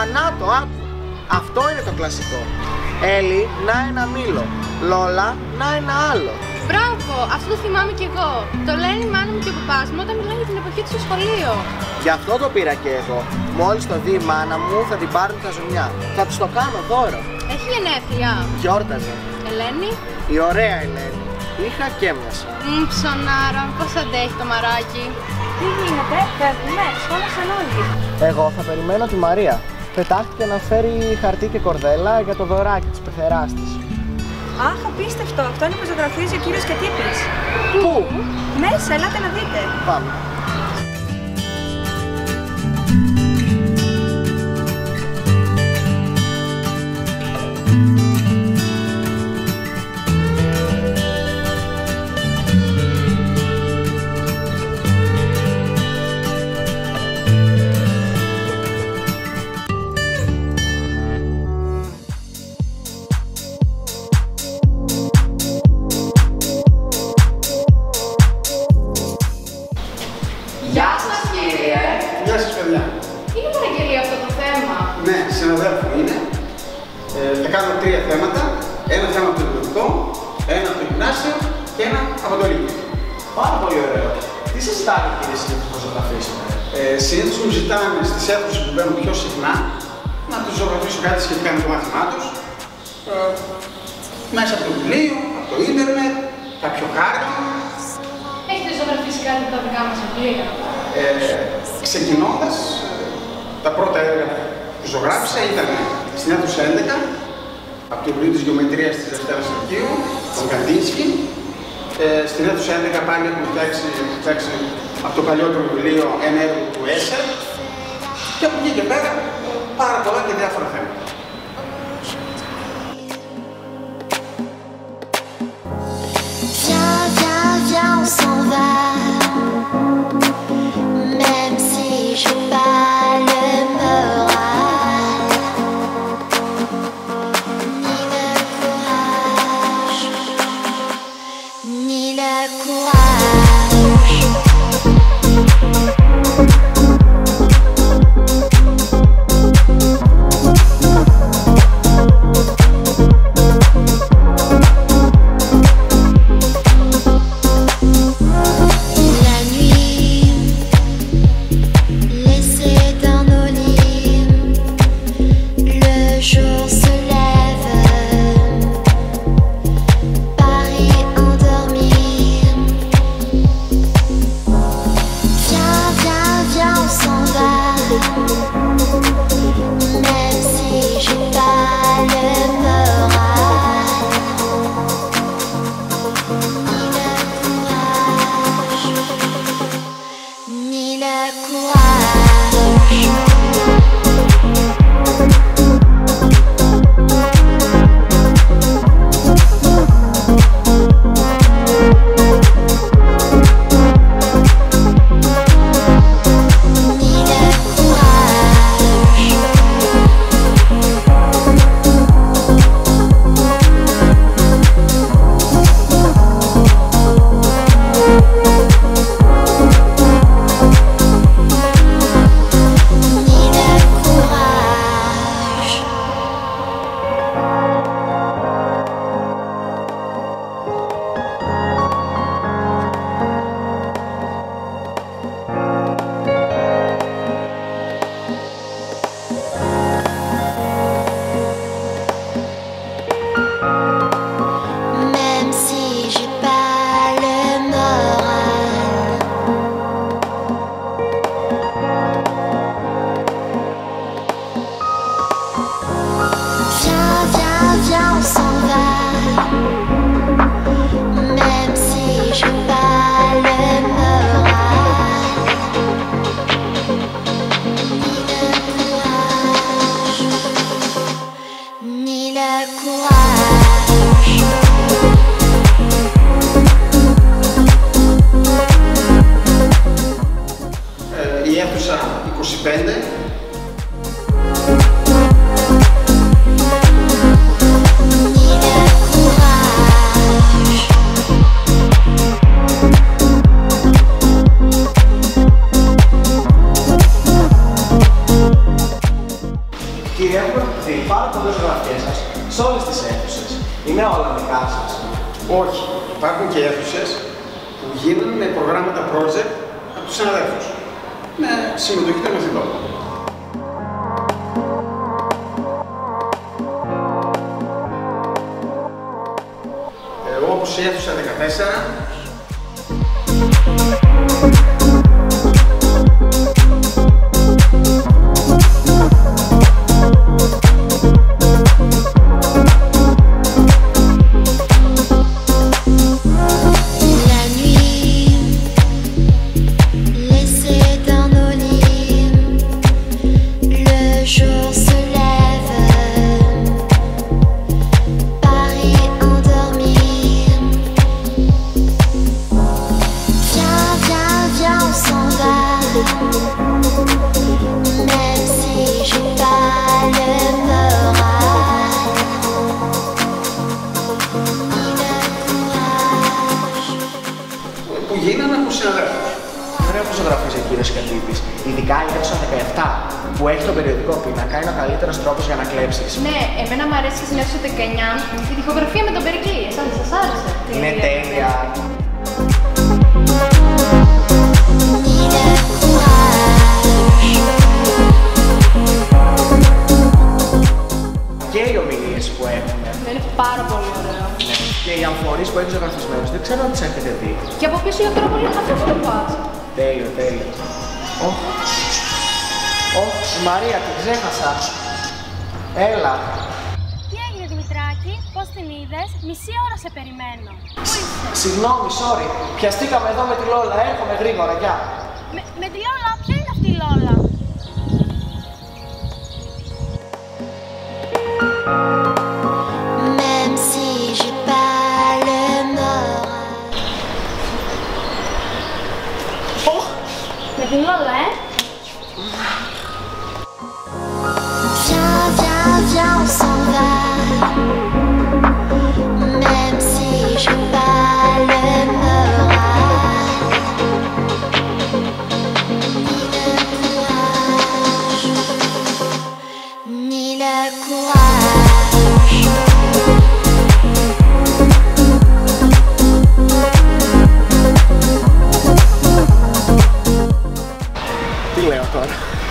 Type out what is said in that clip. Ανά το άκου. Αυτό είναι το κλασικό. Έλλη, να ένα μήλο. Λόλα, να ένα άλλο. Μπράβο, αυτό το θυμάμαι κι εγώ. Το λένε η μάνα μου και ο παπάς μου όταν μιλάνε για την εποχή του στο σχολείο. Γι' αυτό το πήρα και εγώ. Μόλις το δει η μάνα μου θα την πάρουν τα ζουμιά. Θα τους το κάνω δώρο. Έχει γενέθλια. Γιόρταζε. Ελένη. Η ωραία Ελένη. Είχα και μέσα. Ψωνάρα, πώς αντέχει το μαράκι. Τι γίνεται, φεύγουμε, σχόλασαν όλοι. Εγώ θα περιμένω τη Μαρία. Πετάχτηκε να φέρει χαρτί και κορδέλα για το δωράκι της πεθεράς της. Αχ, απίστευτο! Αυτό είναι που ζωγραφίζει ο κύριος Κατήπης. Πού? Μέσα, ελάτε να δείτε. Πάμε. Συνήθως μου ζητάνε στις αίθουσες που μπαίνουν πιο συχνά να τους ζωγραφίσω κάτι σχετικά με το μάθημά τους μέσα από το βιβλίο, από το ίντερνετ, κάποιο χάρτη. Έχετε ζωγραφίσει κάτι από τα δικά μας βιβλία? Ξεκινώντας, τα πρώτα έργα που ζωγράφισα ήταν στην αίθουσα 11 από το βιβλίο της Γεωμετρίας της Δευτέρας Λυκείου, τον Καντίνσκι. Στην αίθουσα 11 πάλι έχουμε φτιάξει από το παλιότερο βιβλίο ένα έργο του Έσερ και από εκεί και πέρα πάρα πολλά και διάφορα θέματα. έχουν δει πάρα πολλές γραφές σας σε όλες τις αίθουσες. Είναι όλα δικά σας? Όχι. Υπάρχουν και αίθουσες που γίνονται με προγράμματα project από τους συναδέλφους, με συμμετοχή των εθνικών. Όπως η αίθουσα 14, που γίνανε από συναδέλφους. Δεν έχω φωτογραφίες για κύριος Κατήπης. Ειδικά η έξω 17 που έχει τον περιοδικό πίνακα είναι ο καλύτερος τρόπος για να κλέψεις. Ναι, εμένα μου αρέσει στην έξω 19 η τοιχογραφία με τον Περικλή. Εσάς σας άρεσε? Είναι τέλεια. Και οι ομιλίες που έχουν. Είναι πάρα πολύ ωραίο. Και οι αμφορείς που έχεις ζωγραφισμένους, δεν ξέρω αν τις έχετε δει. Και από πίσω η Ακτρόπολη είναι αυτό που το πας. Τέλειο, τέλειο. Μαρία, την ξέχασα. Έλα. Τι έγινε, Δημητράκη, πώς την είδες? Μισή ώρα σε περιμένω. Συγγνώμη, sorry. Πιαστήκαμε εδώ με τη Λόλα, έρχομαι γρήγορα, γεια. Με τη Λόλα, ποια είναι αυτή η Λόλα? Με την Λόλα, Viens, viens, viens, on s'en va. Même si je bats le moral. Ni le courage, ni le courage. Τι λέω τώρα?